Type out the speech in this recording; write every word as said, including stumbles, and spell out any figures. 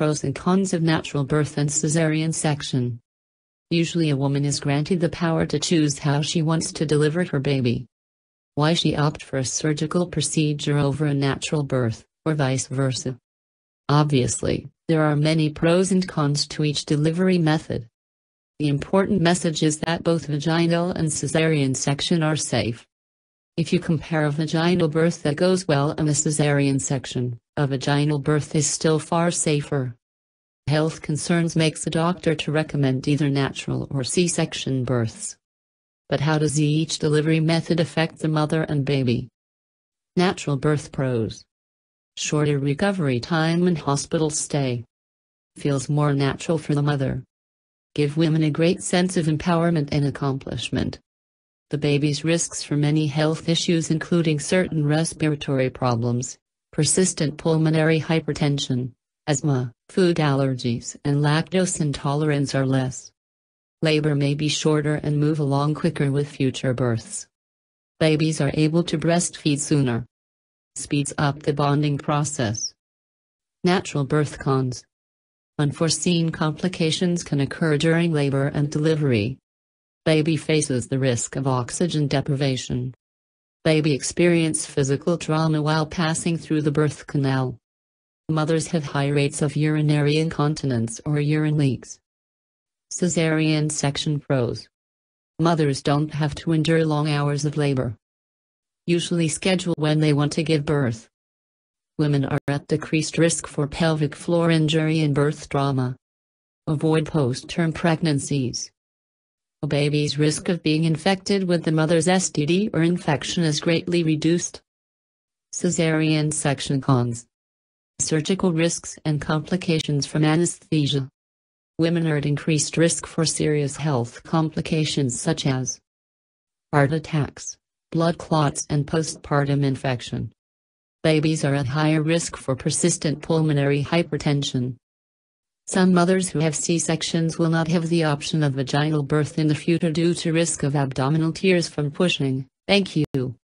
Pros and cons of natural birth and cesarean section. Usually a woman is granted the power to choose how she wants to deliver her baby. Why she opt for a surgical procedure over a natural birth, or vice versa? Obviously, there are many pros and cons to each delivery method. The important message is that both vaginal and cesarean section are safe. If you compare a vaginal birth that goes well and a cesarean section, a vaginal birth is still far safer. Health concerns makes a doctor to recommend either natural or C-section births. But how does each delivery method affect the mother and baby? Natural birth pros. Shorter recovery time and hospital stay. Feels more natural for the mother. Give women a great sense of empowerment and accomplishment. The baby's risks for many health issues including certain respiratory problems, persistent pulmonary hypertension, asthma, food allergies and lactose intolerance are less. Labor may be shorter and move along quicker with future births. Babies are able to breastfeed sooner. Speeds up the bonding process. Natural birth cons. Unforeseen complications can occur during labor and delivery. Baby faces the risk of oxygen deprivation. Baby experience physical trauma while passing through the birth canal. Mothers have high rates of urinary incontinence or urine leaks. Cesarean section pros. Mothers don't have to endure long hours of labor. Usually schedule when they want to give birth. Women are at decreased risk for pelvic floor injury and birth trauma. Avoid post-term pregnancies. A baby's risk of being infected with the mother's S T D or infection is greatly reduced. Cesarean section cons. Surgical risks and complications from anesthesia. Women are at increased risk for serious health complications such as heart attacks, blood clots and postpartum infection. Babies are at higher risk for persistent pulmonary hypertension. Some mothers who have C-sections will not have the option of vaginal birth in the future due to risk of abdominal tears from pushing. Thank you.